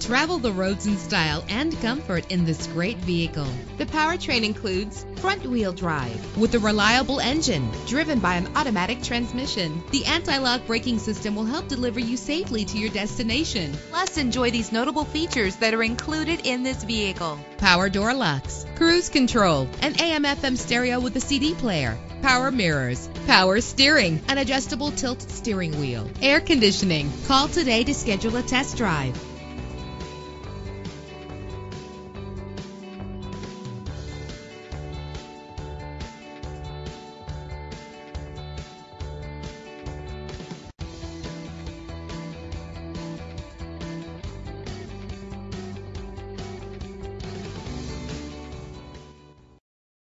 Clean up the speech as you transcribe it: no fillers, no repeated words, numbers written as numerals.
Travel the roads in style and comfort in this great vehicle. The powertrain includes front-wheel drive with a reliable engine driven by an automatic transmission. The anti-lock braking system will help deliver you safely to your destination. Plus, enjoy these notable features that are included in this vehicle: power door locks, cruise control, an AM/FM stereo with a CD player, power mirrors, power steering, an adjustable tilt steering wheel, air conditioning. Call today to schedule a test drive.